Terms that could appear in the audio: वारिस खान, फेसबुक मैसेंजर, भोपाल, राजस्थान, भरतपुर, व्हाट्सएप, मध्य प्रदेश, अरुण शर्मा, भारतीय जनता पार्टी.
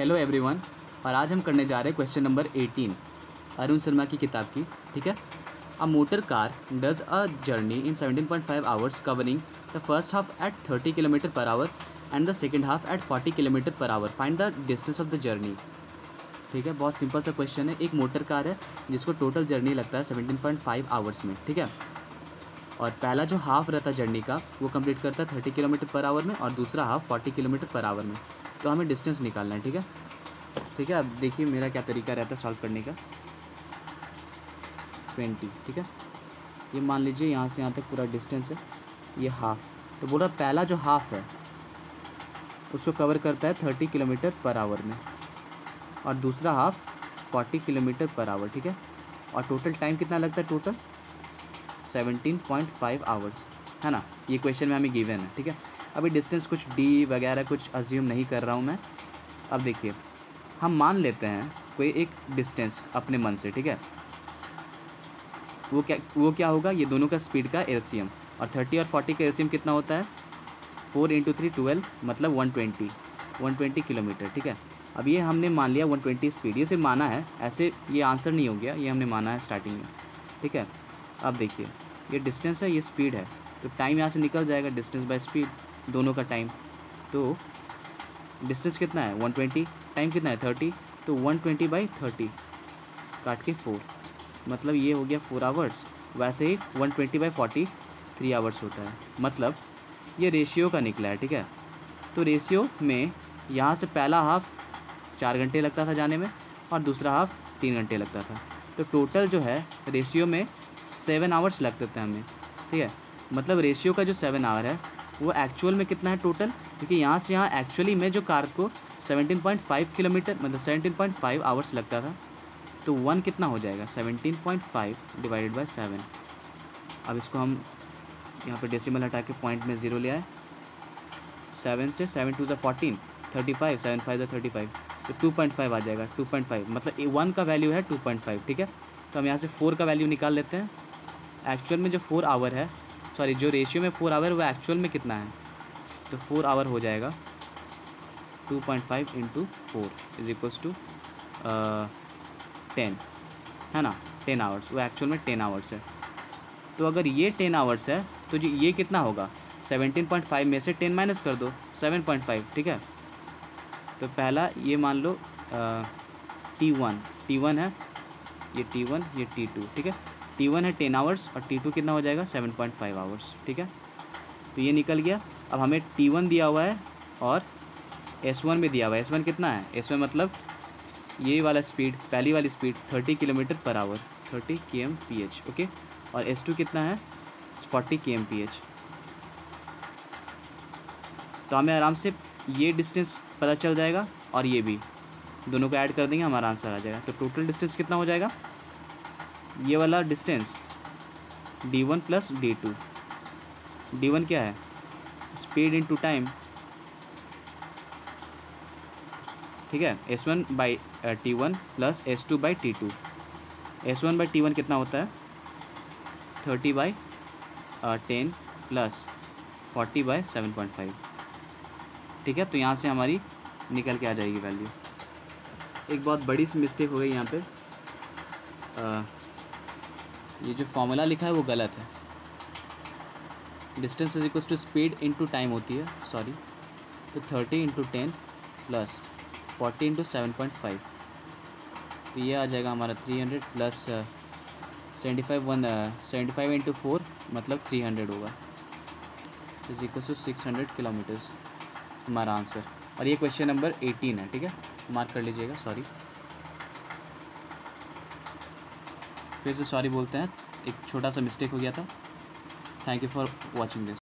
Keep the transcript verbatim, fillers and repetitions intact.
Hello everyone, और आज हम करने जा रहे हैं क्वेश्चन नंबर अठारह अरुण शर्मा की किताब की। ठीक है, a motor car does a journey in seventeen point five hours covering the first half at thirty kilometre per hour and the second half at forty kilometre per hour, find the distance of the journey. ठीक है, बहुत simple सा question है। एक motor car है जिसको total journey लगता है सेवनटीन पॉइंट फाइव आवर्स में। ठीक है, और पहला जो हाफ़ रहता है जर्नी का वो कंप्लीट करता है थर्टी किलोमीटर पर आवर में और दूसरा half forty kilometre per hour में। तो हमें डिस्टेंस निकालना है। ठीक है ठीक है अब देखिए मेरा क्या तरीका रहता है सॉल्व करने का। ट्वेंटी, ठीक है, ये मान लीजिए यहाँ से यहाँ तक पूरा डिस्टेंस है, ये हाफ। तो बोला पहला जो हाफ है उसको कवर करता है थर्टी किलोमीटर पर आवर में और दूसरा half forty kilometre per hour. ठीक है, और टोटल टाइम कितना लगता है? Total seventeen point five hours है ना। ये क्वेश्चन में हमें गिवन है। ठीक है, अभी डिस्टेंस कुछ डी वगैरह कुछ अज्यूम नहीं कर रहा हूँ मैं। अब देखिए, हम मान लेते हैं कोई एक डिस्टेंस अपने मन से। ठीक है, वो क्या वो क्या होगा? ये दोनों का स्पीड का एलसीएम, और थर्टी और फोर्टी का एलसीएम कितना होता है? फोर इंटू थ्री ट्वेल्व, मतलब one twenty one twenty kilometre. ठीक है, अब ये हमने मान लिया वन ट्वेंटी स्पीड। ये सिर्फ माना है, ऐसे ये आंसर नहीं हो गया, ये हमने माना है स्टार्टिंग में। ठीक है, अब देखिए ये डिस्टेंस है, ये स्पीड है, तो टाइम यहाँ से निकल जाएगा, डिस्टेंस बाय स्पीड, दोनों का टाइम। तो डिस्टेंस कितना है? वन ट्वेंटी, टाइम कितना है? थर्टी, तो वन ट्वेंटी बाई थर्टी काट के फोर, मतलब ये हो गया फोर आवर्स। वैसे ही one twenty by forty three hours होता है, मतलब ये रेशियो का निकला है। ठीक है, तो रेशियो में यहाँ से पहला हाफ चार घंटे लगता था जाने में और दूसरा हाफ तीन घंटे लगता था, तो टोटल जो है रेशियो में सेवन आवर्स लगते थे हमें। ठीक है, मतलब रेशियो का जो सेवन आवर है वो एक्चुअल में कितना है टोटल? क्योंकि यहाँ से यहाँ एक्चुअली में जो कार को सेवनटीन पॉइंट फाइव किलोमीटर मतलब सेवनटीन पॉइंट फाइव आवर्स लगता था, तो वन कितना हो जाएगा? Seventeen point five divided by seven. अब इसको हम यहाँ पे डेसिमल हटा के पॉइंट में ज़ीरो ले आए। सेवन से सेवन टू ज़ा fourteen, thirty five, seven five ज़ा थर्टी फाइव, तो टू पॉइंट फाइव आ जाएगा। टू पॉइंट फाइव मतलब वन का वैल्यू है टू पॉइंट फाइव। ठीक है, तो हम यहाँ से फोर का वैल्यू निकाल लेते हैं। एक्चुअल में जो फोर आवर है, सॉरी जो रेशियो में फोर आवर, वो एक्चुअल में कितना है? तो फोर आवर हो जाएगा। Two point five into four is equals to ten, है ना, टेन आवर्स। वो एक्चुअल में टेन आवर्स है। तो अगर ये टेन आवर्स है तो जी ये कितना होगा? सेवनटीन पॉइंट फाइव में से टेन माइनस कर दो, सेवन पॉइंट फाइव। ठीक है, तो पहला ये मान लो टी वन टी वन है, ये टी वन, ये टी टू। ठीक है, टी वन है टेन आवर्स और टी टू कितना हो जाएगा? Seven point five hours. ठीक है, तो ये निकल गया। अब हमें टी वन दिया हुआ है और एस वन भी दिया हुआ है। एस वन कितना है? एस वन मतलब ये वाला स्पीड, पहली वाली speed thirty kilometre per hour, thirty K M P H. Okay, और एस टू कितना है? फोर्टी के एम पी एच। तो हमें आराम से ये डिस्टेंस पता चल जाएगा और ये भी, दोनों को ऐड कर देंगे, हमारा आंसर आ जाएगा। तो टोटल डिस्टेंस कितना हो जाएगा? ये वाला distance D one plus D two. D one क्या है? Speed into time. ठीक है, S one by T one plus S two by T two. S one by T one कितना होता है? Thirty by ten plus forty by seven point five. ठीक है, तो यहाँ से हमारी निकल के आ जाएगी वैल्यू। एक बहुत बड़ी सी मिस्टेक हो गई यहाँ पे। आ, ये जो फॉर्मूला लिखा है वो गलत है। Distance is equals to speed into time होती है, सॉरी। तो thirty into ten plus forty into seven point five, तो ये आ जाएगा हमारा three hundred plus seventy five one seventy five into four मतलब थ्री हंड्रेड होगा, is equals to six hundred kilometres हमारा आंसर। और ये क्वेश्चन नंबर एटीन है। ठीक है, मार्क कर लीजिएगा। सॉरी, फिर से सॉरी बोलते हैं, एक छोटा सा मिस्टेक हो गया था। Thank you for watching this.